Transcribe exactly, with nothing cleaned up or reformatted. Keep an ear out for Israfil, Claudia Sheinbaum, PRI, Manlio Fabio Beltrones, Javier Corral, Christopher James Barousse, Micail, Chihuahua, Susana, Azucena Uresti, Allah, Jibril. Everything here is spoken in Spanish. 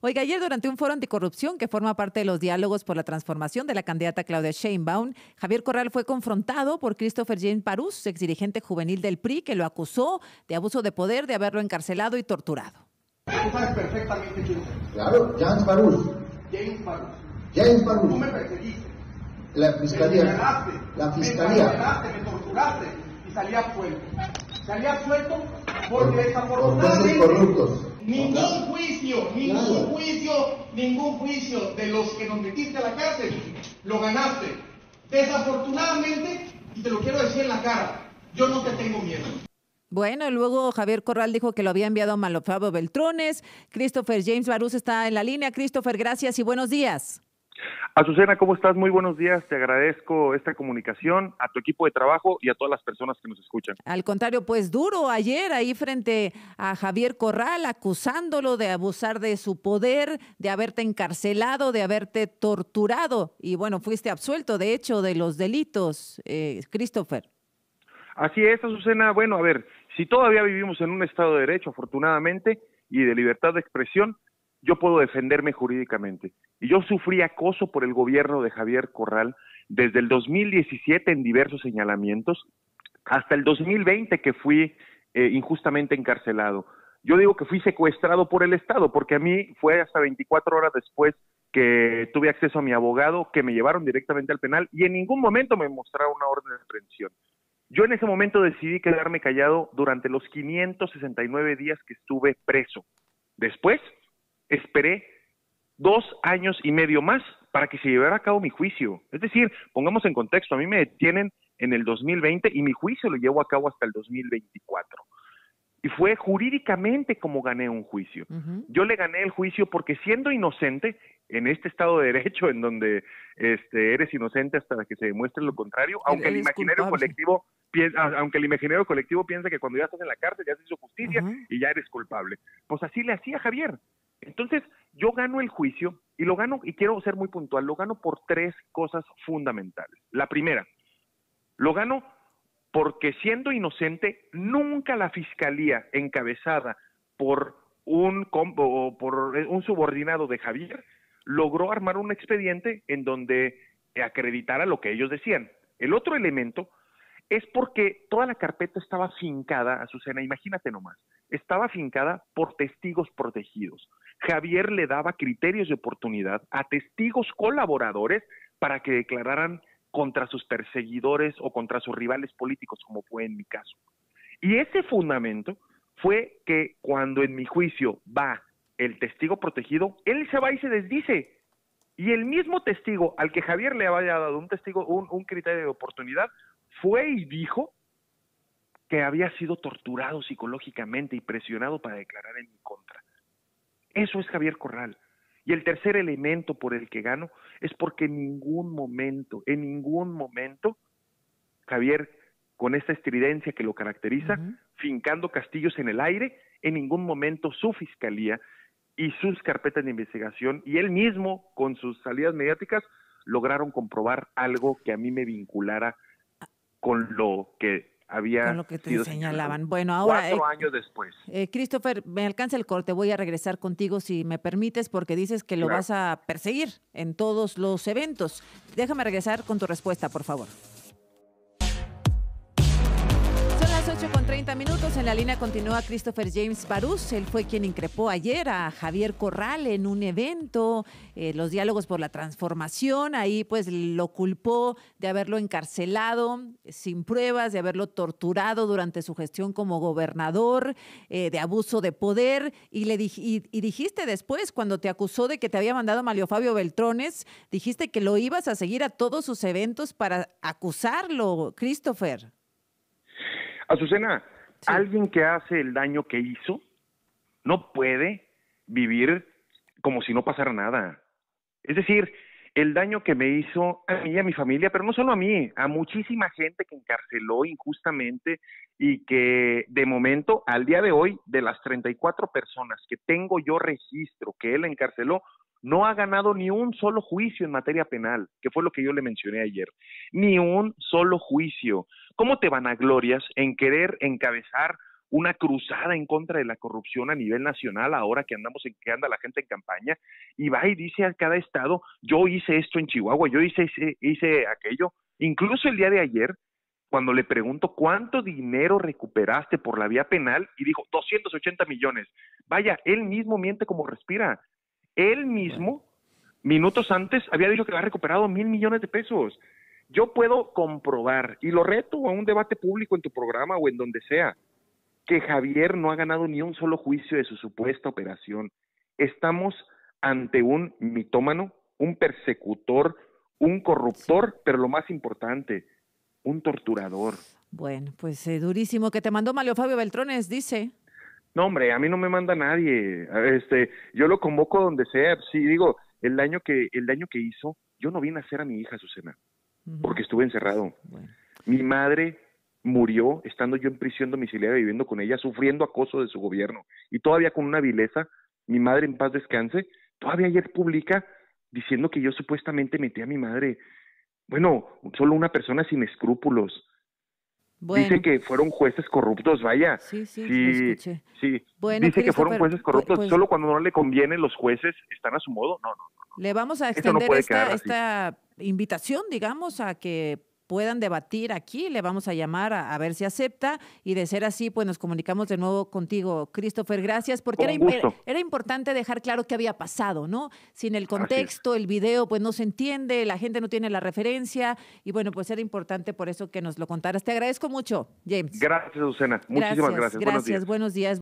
Oiga, ayer durante un foro anticorrupción que forma parte de los diálogos por la transformación de la candidata Claudia Sheinbaum, Javier Corral fue confrontado por Christopher James Barousse, exdirigente juvenil del P R I, que lo acusó de abuso de poder, de haberlo encarcelado y torturado. Tú sabes perfectamente quién es. Claro, James Barousse. James Barousse. James Barousse. Tú me perseguiste. La fiscalía. Me negaste, la fiscalía. Me negaste, me torturaste y salías suelto. Salías suelto porque desafortunadamente... Por corruptos. Ningún juicio, ningún juicio, ningún juicio de los que nos metiste a la cárcel, lo ganaste. Desafortunadamente, y te lo quiero decir en la cara, yo no te tengo miedo. Bueno, luego Javier Corral dijo que lo había enviado a Manlio Fabio Beltrones. Christopher James Barousse está en la línea. Christopher, gracias y buenos días. Azucena, ¿cómo estás? Muy buenos días, te agradezco esta comunicación, a tu equipo de trabajo y a todas las personas que nos escuchan. Al contrario, pues duro ayer ahí frente a Javier Corral, acusándolo de abusar de su poder, de haberte encarcelado, de haberte torturado, y bueno, fuiste absuelto de hecho de los delitos, eh, Christopher. Así es, Azucena, bueno, a ver, si todavía vivimos en un estado de derecho, afortunadamente, y de libertad de expresión, yo puedo defenderme jurídicamente. Y yo sufrí acoso por el gobierno de Javier Corral desde el dos mil diecisiete en diversos señalamientos hasta el dos mil veinte que fui eh, injustamente encarcelado. Yo digo que fui secuestrado por el Estado porque a mí fue hasta veinticuatro horas después que tuve acceso a mi abogado que me llevaron directamente al penal y en ningún momento me mostraron una orden de aprehensión. Yo en ese momento decidí quedarme callado durante los quinientos sesenta y nueve días que estuve preso. Después... esperé dos años y medio más para que se llevara a cabo mi juicio. Es decir, pongamos en contexto, a mí me detienen en el dos mil veinte y mi juicio lo llevo a cabo hasta el dos mil veinticuatro. Y fue jurídicamente como gané un juicio. Uh-huh. Yo le gané el juicio porque siendo inocente, en este estado de derecho en donde este, eres inocente hasta que se demuestre lo contrario, aunque el, el imaginario colectivo... aunque el imaginario colectivo piensa que cuando ya estás en la cárcel ya se hizo justicia uh-huh. y ya eres culpable. Pues así le hacía Javier. Entonces, yo gano el juicio y lo gano, y quiero ser muy puntual, lo gano por tres cosas fundamentales. La primera, lo gano porque siendo inocente, nunca la fiscalía encabezada por un, o por un subordinado de Javier logró armar un expediente en donde acreditara lo que ellos decían. El otro elemento es porque toda la carpeta estaba fincada, Azucena, imagínate nomás, estaba fincada por testigos protegidos. Javier le daba criterios de oportunidad a testigos colaboradores para que declararan contra sus perseguidores o contra sus rivales políticos, como fue en mi caso. Y ese fundamento fue que cuando en mi juicio va el testigo protegido, él se va y se desdice. Y el mismo testigo al que Javier le había dado un, testigo, un, un criterio de oportunidad fue y dijo que había sido torturado psicológicamente y presionado para declarar en mi contra. Eso es Javier Corral. Y el tercer elemento por el que gano es porque en ningún momento, en ningún momento, Javier, con esta estridencia que lo caracteriza, uh-huh. fincando castillos en el aire, en ningún momento su fiscalía y sus carpetas de investigación y él mismo, con sus salidas mediáticas, lograron comprobar algo que a mí me vinculara con lo que había con lo que te sido señalaban. Bueno, ahora cuatro eh, años después. Eh, Christopher, me alcanza el corte, voy a regresar contigo si me permites, porque dices que lo claro. vas a perseguir en todos los eventos. Déjame regresar con tu respuesta, por favor. ocho con treinta minutos, en la línea continúa Christopher James Barousse. Él fue quien increpó ayer a Javier Corral en un evento, eh, los diálogos por la transformación, ahí pues lo culpó de haberlo encarcelado sin pruebas, de haberlo torturado durante su gestión como gobernador, eh, de abuso de poder, y, le di y, y dijiste después, cuando te acusó de que te había mandado Manlio Fabio Beltrones, dijiste que lo ibas a seguir a todos sus eventos para acusarlo, Christopher. Azucena, sí. Alguien que hace el daño que hizo no puede vivir como si no pasara nada. Es decir, el daño que me hizo a mí y a mi familia, pero no solo a mí, a muchísima gente que encarceló injustamente y que de momento, al día de hoy, de las treinta y cuatro personas que tengo yo registro que él encarceló, no ha ganado ni un solo juicio en materia penal, que fue lo que yo le mencioné ayer. Ni un solo juicio. ¿Cómo te vanaglorias en querer encabezar una cruzada en contra de la corrupción a nivel nacional, ahora que andamos en que anda la gente en campaña, y va y dice a cada estado, yo hice esto en Chihuahua, yo hice, hice, hice aquello. Incluso el día de ayer, cuando le pregunto cuánto dinero recuperaste por la vía penal, y dijo doscientos ochenta millones. Vaya, él mismo miente como respira. Él mismo, minutos antes, había dicho que había recuperado mil millones de pesos. Yo puedo comprobar, y lo reto a un debate público en tu programa o en donde sea, que Javier no ha ganado ni un solo juicio de su supuesta operación. Estamos ante un mitómano, un persecutor, un corruptor, pero lo más importante, un torturador. Bueno, pues eh, durísimo. Que te mandó Manlio Fabio Beltrones, dice. No, hombre, a mí no me manda nadie. Este, yo lo convoco donde sea. Sí, digo, el daño que, el daño que hizo, yo no vine a hacer a mi hija Susana, uh-huh, porque estuve encerrado. Bueno. Mi madre murió estando yo en prisión domiciliaria viviendo con ella, sufriendo acoso de su gobierno. Y todavía con una vileza, mi madre en paz descanse, todavía ayer publica diciendo que yo supuestamente metí a mi madre. Bueno, solo una persona sin escrúpulos. Bueno. Dice que fueron jueces corruptos, vaya. Sí, sí, sí, lo escuché. Sí. Bueno, dice que fueron jueces corruptos, pues, solo cuando no le conviene los jueces están a su modo. No, no, no. Le vamos a extender no esta, esta invitación, digamos, a que puedan debatir aquí. Le vamos a llamar a, a ver si acepta, y de ser así, pues nos comunicamos de nuevo contigo, Christopher. Gracias, porque era, era, era importante dejar claro qué había pasado, ¿no? Sin el contexto, el video, pues no se entiende, la gente no tiene la referencia, y bueno, pues era importante por eso que nos lo contaras. Te agradezco mucho, James. Gracias, Azucena. Muchísimas gracias. Gracias, buenos días. Buenos días.